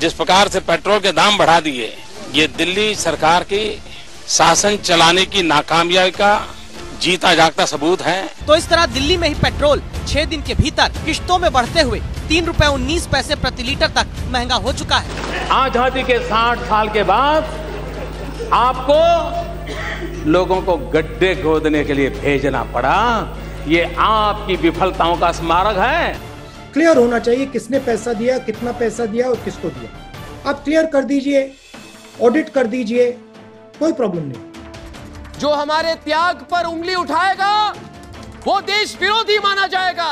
जिस प्रकार से पेट्रोल के दाम बढ़ा दिए, ये दिल्ली सरकार की शासन चलाने की नाकामयाबी का जीता जागता सबूत है। तो इस तरह दिल्ली में ही पेट्रोल 6 दिन के भीतर किश्तों में बढ़ते हुए ₹3.19 प्रति लीटर तक महंगा हो चुका है। आजादी के 60 साल के बाद आपको लोगों को गड्ढे खोदने के लिए भेजना पड़ा, ये आपकी विफलताओं का स्मारक है। क्लियर होना चाहिए किसने पैसा दिया, कितना पैसा दिया और किसको दिया। आप क्लियर कर दीजिए, ऑडिट कर दीजिए, कोई प्रॉब्लम नहीं। जो हमारे त्याग पर उंगली उठाएगा वो देश विरोधी माना जाएगा।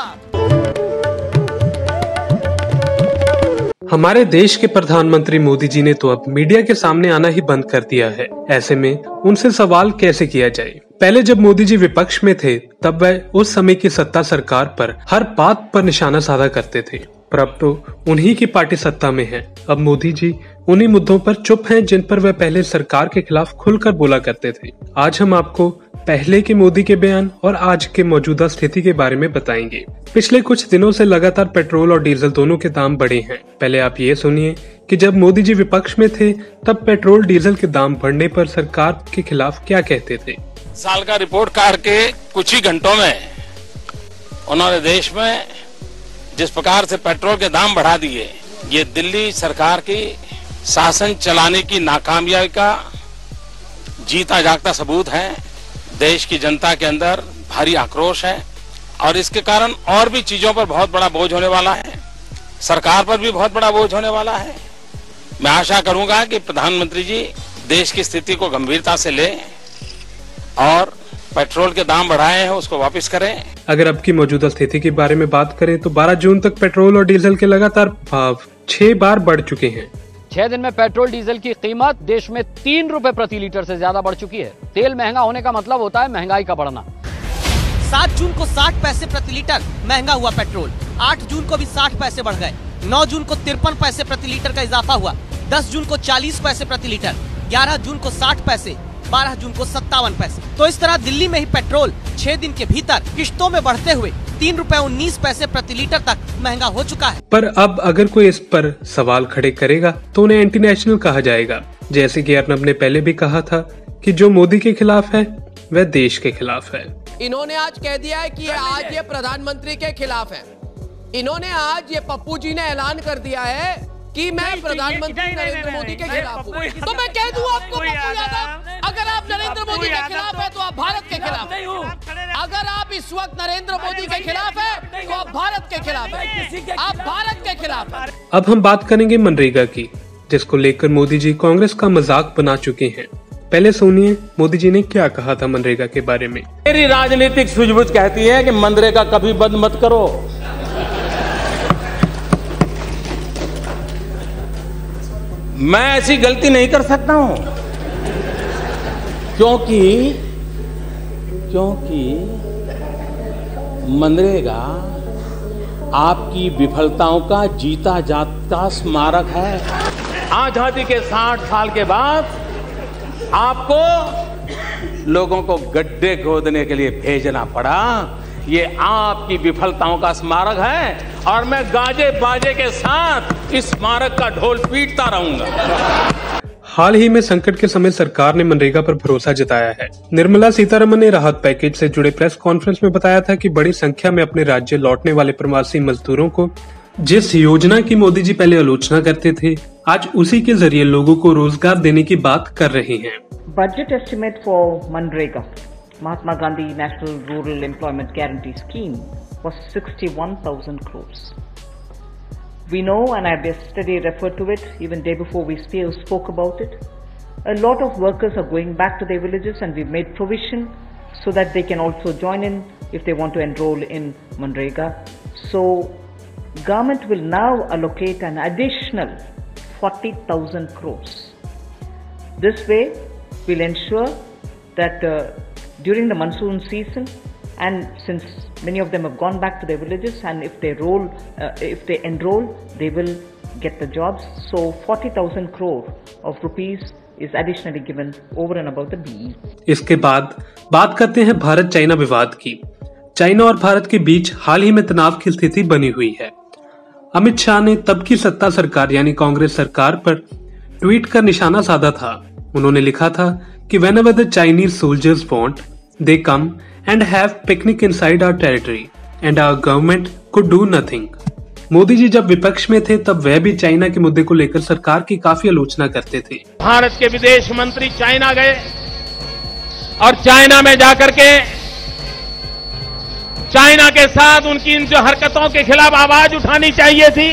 हमारे देश के प्रधानमंत्री मोदी जी ने तो अब मीडिया के सामने आना ही बंद कर दिया है। ऐसे में उनसे सवाल कैसे किया जाए? पहले जब मोदी जी विपक्ष में थे तब वह उस समय की सत्ता सरकार पर हर बात पर निशाना साधा करते थे, पर अब तो उन्हीं की पार्टी सत्ता में है। अब मोदी जी उन्हीं मुद्दों पर चुप हैं जिन पर वह पहले सरकार के खिलाफ खुलकर बोला करते थे। आज हम आपको पहले के मोदी के बयान और आज के मौजूदा स्थिति के बारे में बताएंगे। पिछले कुछ दिनों से लगातार पेट्रोल और डीजल दोनों के दाम बढ़े हैं। पहले आप ये सुनिए कि जब मोदी जी विपक्ष में थे तब पेट्रोल डीजल के दाम बढ़ने पर सरकार के खिलाफ क्या कहते थे। साल का रिपोर्ट कार्ड के कुछ ही घंटों में उन्होंने देश में जिस प्रकार से पेट्रोल के दाम बढ़ा दिए, ये दिल्ली सरकार की शासन चलाने की नाकामयाबी का जीता जागता सबूत है। देश की जनता के अंदर भारी आक्रोश है और इसके कारण और भी चीजों पर बहुत बड़ा बोझ होने वाला है, सरकार पर भी बहुत बड़ा बोझ होने वाला है। मैं आशा करूंगा कि प्रधानमंत्री जी देश की स्थिति को गंभीरता से लें और पेट्रोल के दाम बढ़ाए हैं उसको वापस करें। अगर अब की मौजूदा स्थिति के बारे में बात करें तो 12 जून तक पेट्रोल और डीजल के लगातार भाव 6 बार बढ़ चुके हैं। 6 दिन में पेट्रोल डीजल की कीमत देश में ₹3 प्रति लीटर से ज्यादा बढ़ चुकी है। तेल महंगा होने का मतलब होता है महंगाई का बढ़ना। 7 जून को 60 पैसे प्रति लीटर महंगा हुआ पेट्रोल। 8 जून को भी 60 पैसे बढ़ गए। 9 जून को 53 पैसे प्रति लीटर का इजाफा हुआ। 10 जून को 40 पैसे प्रति लीटर। 11 जून को 60 पैसे। 12 जून को 57 पैसे। तो इस तरह दिल्ली में ही पेट्रोल 6 दिन के भीतर किश्तों में बढ़ते हुए ₹3.19 प्रति लीटर तक महंगा हो चुका है। पर अब अगर कोई इस पर सवाल खड़े करेगा तो उन्हें एंटी नेशनल कहा जाएगा। जैसे कि अर्नब ने पहले भी कहा था कि जो मोदी के खिलाफ है वह देश के खिलाफ है। इन्होंने आज कह दिया है कि आज ये प्रधानमंत्री के खिलाफ है। इन्होंने आज ये पप्पू जी ने ऐलान कर दिया है कि मैं प्रधानमंत्री नरेंद्र मोदी के खिलाफ हूँ। तो मैं कह दूँ आपको, अगर आप नरेंद्र मोदी के खिलाफ है तो आप भारत के खिलाफ है। अगर आप इस वक्त नरेंद्र मोदी के खिलाफ है तो आप भारत के खिलाफ है। आप भारत के खिलाफ है। अब हम बात करेंगे मनरेगा की, जिसको लेकर मोदी जी कांग्रेस का मजाक बना चुके हैं। पहले सुनिए मोदी जी ने क्या कहा था मनरेगा के बारे में। मेरी राजनीतिक सूझबूझ कहती है कि मनरेगा कभी बंद मत करो। मैं ऐसी गलती नहीं कर सकता हूं क्योंकि मनरेगा आपकी विफलताओं का जीता जागता स्मारक है। आजादी के 60 साल के बाद आपको लोगों को गड्ढे खोदने के लिए भेजना पड़ा, ये आपकी विफलताओं का स्मारक है। और मैं गाजे बाजे के साथ इस स्मारक का ढोल पीटता रहूंगा। हाल ही में संकट के समय सरकार ने मनरेगा पर भरोसा जताया है। निर्मला सीतारमन ने राहत पैकेज से जुड़े प्रेस कॉन्फ्रेंस में बताया था कि बड़ी संख्या में अपने राज्य लौटने वाले प्रवासी मजदूरों को जिस योजना की मोदी जी पहले आलोचना करते थे, आज उसी के जरिए लोगों को रोजगार देने की बात कर रहे हैं। Budget estimate for MNREGA, Mahatma Gandhi national rural employment guarantee scheme was 61,000 crores. We know, and I've yesterday referred to it, even day before we spoke about it, a lot of workers are going back to their villages and we've made provision so that they can also join in if they want to enroll in MGNREGA. So, government will now allocate an additional 40,000 crores. This way, we'll ensure that during the monsoon season, and since many of them have gone back to their villages, and if they enroll, they will get the jobs. So 40,000 crore of rupees is additionally given over and above the BE. इसके बाद बात करते हैं Bharat China विवाद की। China और भारत के बीच हाल ही में तनाव की स्थिति बनी हुई है। अमित शाह ने तब की सत्ता सरकार यानी कांग्रेस सरकार पर ट्वीट कर निशाना साधा था। उन्होंने लिखा था कि whenever the Chinese soldiers want, they come and have picnic inside our territory and our government could do nothing। Modi ji जब विपक्ष में थे तब वह भी चाइना के मुद्दे को लेकर सरकार की काफी आलोचना करते थे। भारत के विदेश मंत्री चाइना गए और चाइना में जाकर के चाइना के साथ उनकी इन जो हरकतों के खिलाफ आवाज उठानी चाहिए थी,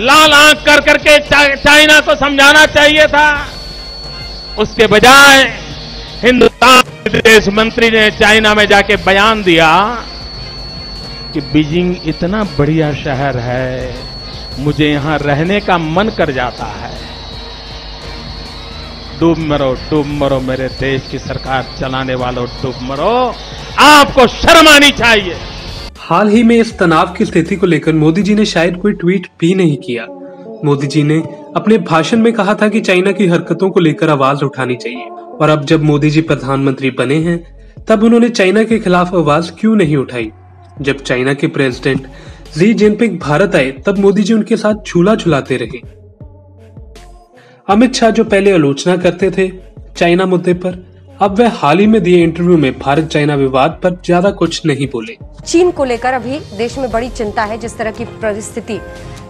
लाल आंख कर करके चाइना को समझाना चाहिए था। उसके बजाय हिंदुस्तान के विदेश मंत्री ने चाइना में जाके बयान दिया कि बीजिंग इतना बढ़िया शहर है, मुझे यहां रहने का मन कर जाता है, डूब मरो मेरे देश की सरकार चलाने वालों, डूब मरो, आपको शर्म आनी चाहिए। हाल ही में इस तनाव की स्थिति को लेकर मोदी जी ने शायद कोई ट्वीट भी नहीं किया। मोदी जी ने अपने भाषण में कहा था कि चाइना की हरकतों को लेकर आवाज उठानी चाहिए, और अब जब मोदी जी प्रधानमंत्री बने हैं तब उन्होंने चाइना के खिलाफ आवाज क्यों नहीं उठाई। जब चाइना के प्रेसिडेंट जी जिनपिंग भारत आए तब मोदी जी उनके साथ झूला झुलाते रहे। अमित शाह जो पहले आलोचना करते थे चाइना मुद्दे पर, अब वह हाल ही में दिए इंटरव्यू में भारत चाइना विवाद पर ज्यादा कुछ नहीं बोले। चीन को लेकर अभी देश में बड़ी चिंता है, जिस तरह की परिस्थिति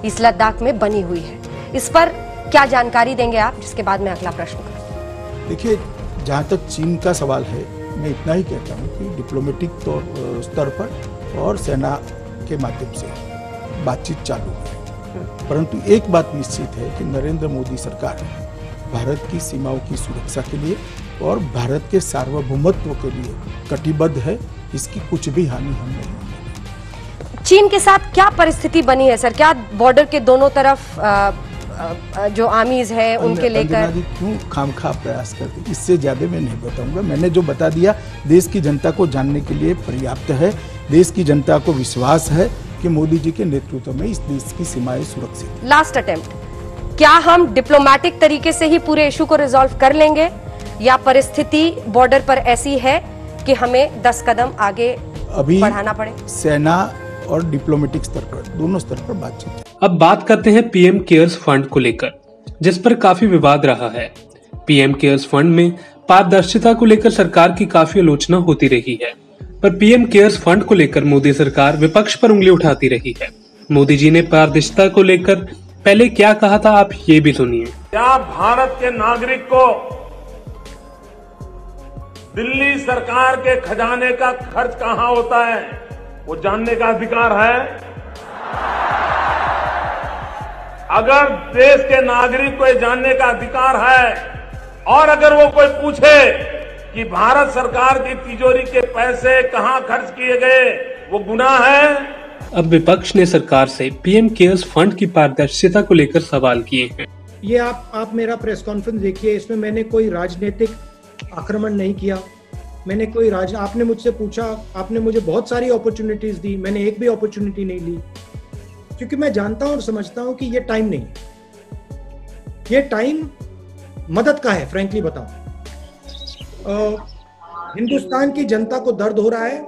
इस लद्दाख में बनी हुई है, इस पर क्या जानकारी देंगे आप, जिसके बाद में अगला प्रश्न करूंगा। देखिए, जहाँ तक चीन का सवाल है, मैं इतना ही कहता हूँ कि डिप्लोमेटिक स्तर पर और सेना के माध्यम से बातचीत चालू है, परंतु एक बात निश्चित है कि नरेंद्र मोदी सरकार भारत की सीमाओं की सुरक्षा के लिए और भारत के सार्वभौमत्व के लिए कटिबद्ध है। इसकी कुछ भी हानि हम नहीं होगी। चीन के साथ क्या परिस्थिति बनी है सर? क्या बॉर्डर के दोनों तरफ जो आर्मीज है उनके लेकर क्यों खामखा प्रयास करते, इससे ज्यादा मैं नहीं बताऊंगा। मैंने जो बता दिया देश की जनता को जानने के लिए पर्याप्त है। देश की जनता को विश्वास है कि मोदी जी के नेतृत्व में इस देश की सीमाएं सुरक्षित। लास्ट अटेम्प्ट, क्या हम डिप्लोमेटिक तरीके से ही पूरे इशू को रिजॉल्व कर लेंगे, या परिस्थिति बॉर्डर पर ऐसी है कि हमें 10 कदम आगे अभी बढ़ाना पड़े? सेना और डिप्लोमेटिक स्तर पर, दोनों स्तर पर बातचीत। अब बात करते हैं पीएम केयर्स फंड को लेकर, जिस पर काफी विवाद रहा है। पीएम केयर्स फंड में पारदर्शिता को लेकर सरकार की काफी आलोचना होती रही है, पर पीएम केयर्स फंड को लेकर मोदी सरकार विपक्ष पर उंगली उठाती रही है। मोदी जी ने पारदर्शिता को लेकर पहले क्या कहा था, आप ये भी सुनिए। क्या भारत के नागरिक को दिल्ली सरकार के खजाने का खर्च कहाँ होता है वो जानने का अधिकार है? अगर देश के नागरिक को ये जानने का अधिकार है, और अगर वो कोई पूछे कि भारत सरकार की तिजोरी के पैसे कहां खर्च किए गए, वो गुनाह है? अब विपक्ष ने सरकार से पीएम केयर्स फंड की पारदर्शिता को लेकर सवाल किए हैं। ये आप मेरा प्रेस कॉन्फ्रेंस देखिए, इसमें मैंने कोई राजनीतिक आक्रमण नहीं किया। मैंने कोई आपने मुझसे पूछा, आपने मुझे बहुत सारी अपॉर्चुनिटीज दी, मैंने एक भी अपॉर्चुनिटी नहीं ली, क्योंकि मैं जानता हूँ और समझता हूँ कि ये टाइम नहीं है। ये टाइम मदद का है, फ्रेंकली बताऊँ। हिंदुस्तान की जनता को दर्द हो रहा है,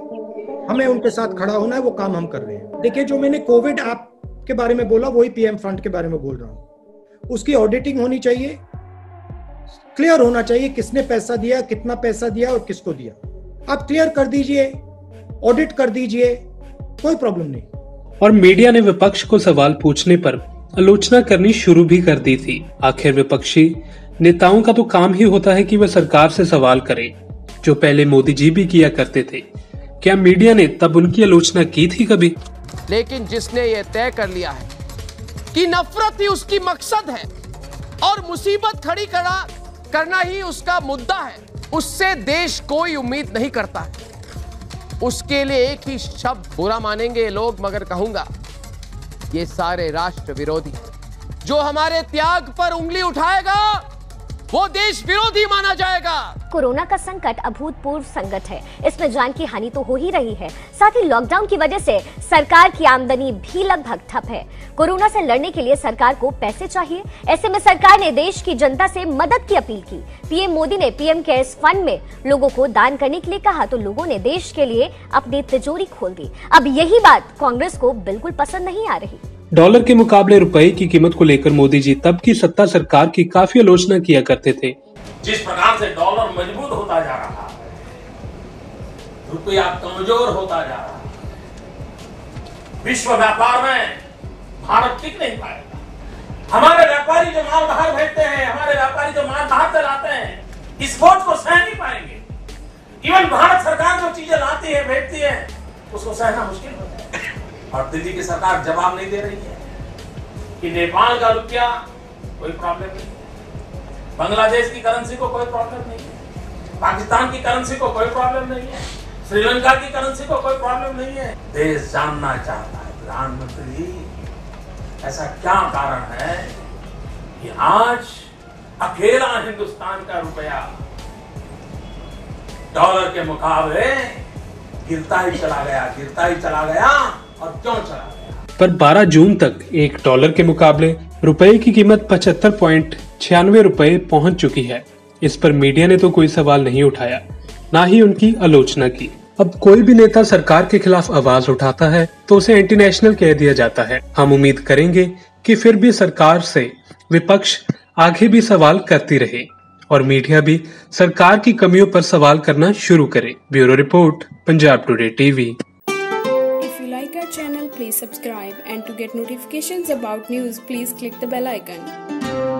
हमें उनके साथ खड़ा होना है, वो काम हम कर रहे हैं। देखिए, जो मैंने कोविड ऐप के बारे में बोला वही पीएम फंड के बारे में बोल रहा हूँ। उसकी ऑडिटिंग होनी चाहिए, क्लियर होना चाहिए किसने पैसा दिया, कितना पैसा दिया और किसको दिया। आप क्लियर कर दीजिए, ऑडिट कर दीजिए, कोई प्रॉब्लम नहीं। और मीडिया ने विपक्ष को सवाल पूछने पर आलोचना करनी शुरू भी कर दी थी। आखिर विपक्षी नेताओं का तो काम ही होता है कि वह सरकार से सवाल करें, जो पहले मोदी जी भी किया करते थे। क्या मीडिया ने तब उनकी आलोचना की थी कभी? लेकिन जिसने ये तय कर लिया है कि नफरत ही उसकी मकसद है और मुसीबत खड़ी करना ही उसका मुद्दा है, उससे देश कोई उम्मीद नहीं करता है। उसके लिए एक ही शब्द, बुरा मानेंगे लोग मगर कहूंगा, ये सारे राष्ट्र विरोधी जो हमारे त्याग पर उंगली उठाएगा वो देश विरोधी माना जाएगा। कोरोना का संकट अभूतपूर्व संकट है, इसमें जान की हानि तो हो ही रही है, साथ ही लॉकडाउन की वजह से सरकार की आमदनी भी लगभग ठप है। कोरोना से लड़ने के लिए सरकार को पैसे चाहिए, ऐसे में सरकार ने देश की जनता से मदद की अपील की। पीएम मोदी ने पीएम केयर्स फंड में लोगों को दान करने के लिए कहा तो लोगों ने देश के लिए अपनी तिजोरी खोल दी। अब यही बात कांग्रेस को बिल्कुल पसंद नहीं आ रही। डॉलर के मुकाबले रुपए की कीमत को लेकर मोदी जी तब की सत्ता सरकार की काफी आलोचना किया करते थे। जिस प्रकार से डॉलर मजबूत होता जा रहा है, रुपया कमजोर होता जा रहा है, विश्व व्यापार में भारत टिक नहीं पाएगा। हमारे व्यापारी जो माल बाहर भेजते हैं, हमारे व्यापारी जो माल बाहर से लाते हैं, इस बोझ को सह नहीं पाएंगे। इवन भारत सरकार जो चीजें लाती है, भेजती है, उसको सहना मुश्किल होता है। और दिल्ली की सरकार जवाब नहीं दे रही है कि नेपाल का रुपया कोई प्रॉब्लम नहीं है, बांग्लादेश की करेंसी को कोई प्रॉब्लम नहीं है, पाकिस्तान की करेंसी को कोई प्रॉब्लम नहीं है, श्रीलंका की करेंसी को कोई प्रॉब्लम नहीं है। देश जानना चाहता है प्रधानमंत्री जी, ऐसा क्या कारण है कि आज अकेला हिंदुस्तान का रुपया डॉलर के मुकाबले गिरता ही चला गया और क्यों चला गया? पर 12 जून तक एक डॉलर के मुकाबले रुपए की कीमत 75.96 रुपए पहुंच चुकी है। इस पर मीडिया ने तो कोई सवाल नहीं उठाया, ना ही उनकी आलोचना की। अब कोई भी नेता सरकार के खिलाफ आवाज उठाता है तो उसे इंटरनेशनल कह दिया जाता है। हम उम्मीद करेंगे कि फिर भी सरकार से विपक्ष आगे भी सवाल करती रहे और मीडिया भी सरकार की कमियों पर सवाल करना शुरू करे। Bureau report, Punjab today TV. Channel, please subscribe, and to get notifications about news, please click the bell icon.